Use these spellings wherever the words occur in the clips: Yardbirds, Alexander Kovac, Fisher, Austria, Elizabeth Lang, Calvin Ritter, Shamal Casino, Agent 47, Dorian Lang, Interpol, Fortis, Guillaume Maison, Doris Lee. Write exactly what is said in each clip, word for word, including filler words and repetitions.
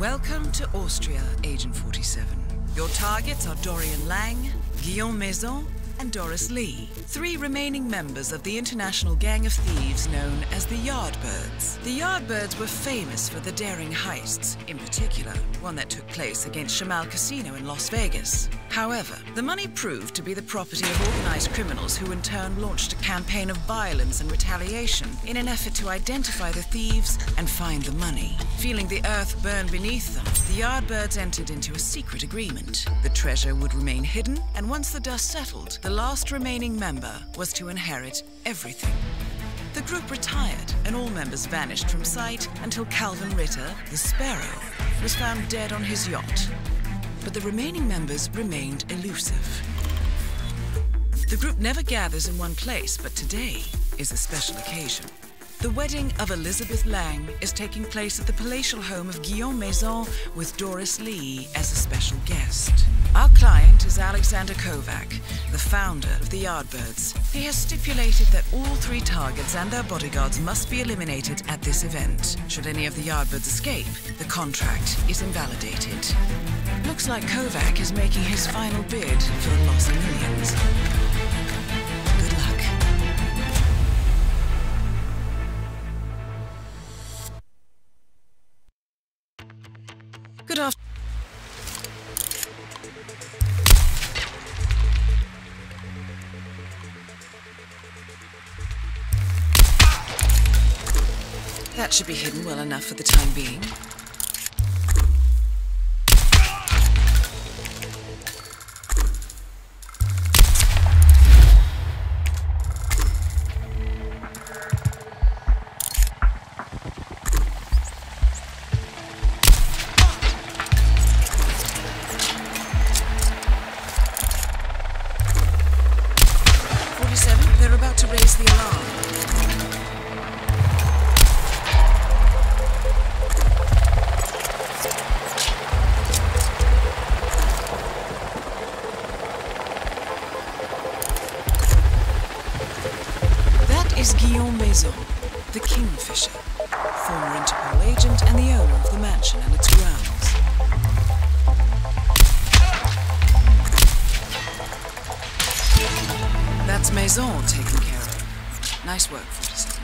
Welcome to Austria, Agent forty-seven. Your targets are Dorian Lang, Guillaume Maison, and Doris Lee, three remaining members of the international gang of thieves known as the Yardbirds. The Yardbirds were famous for the daring heists, in particular, one that took place against Shamal Casino in Las Vegas. However, the money proved to be the property of organized criminals who in turn launched a campaign of violence and retaliation in an effort to identify the thieves and find the money. Feeling the earth burn beneath them, the Yardbirds entered into a secret agreement. The treasure would remain hidden, and once the dust settled, the last remaining member was to inherit everything. The group retired, and all members vanished from sight until Calvin Ritter, the Sparrow, was found dead on his yacht. But the remaining members remained elusive. The group never gathers in one place, but today is a special occasion. The wedding of Elizabeth Lang is taking place at the palatial home of Guillaume Maison with Doris Lee as a special guest. Our client is Alexander Kovac, the founder of the Yardbirds. He has stipulated that all three targets and their bodyguards must be eliminated at this event. Should any of the Yardbirds escape, the contract is invalidated. Looks like Kovac is making his final bid for the lost millions. Good luck. Good afternoon. That should be hidden well enough for the time being. Is Guillaume Maison, the King Fisher, former Interpol agent and the owner of the mansion and its grounds. That's Maison taken care of. Nice work, Fortis.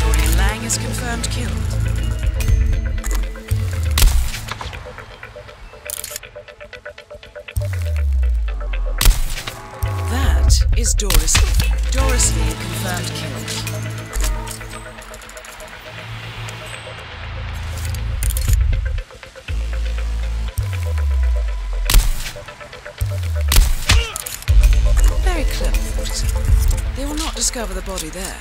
Dorian Lang is confirmed killed. Is Doris Lee. Doris Lee confirmed killed. Very clever, Fortis. They will not discover the body there.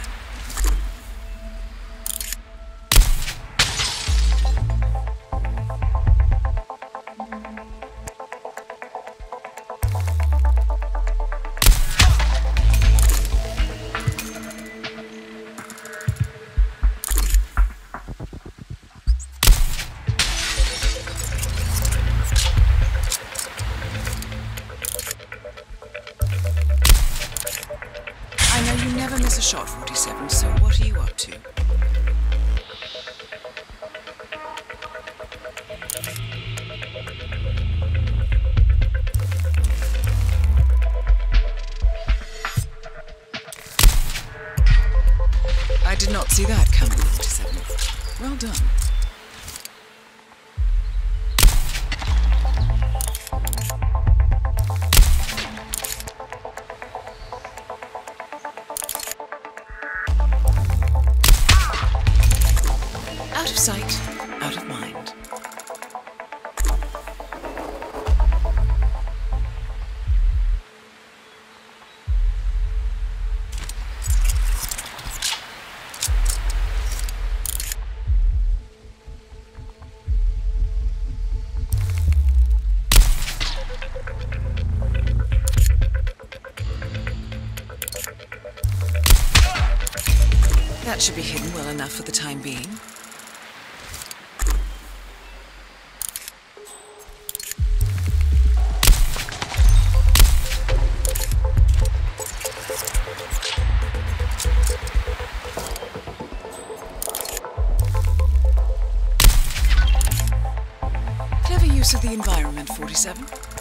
Shot forty-seven, so what are you up to? I did not see that coming, forty-seven. Well done. Out of sight, out of mind. That should be hidden well enough for the time being. use of the environment, forty-seven?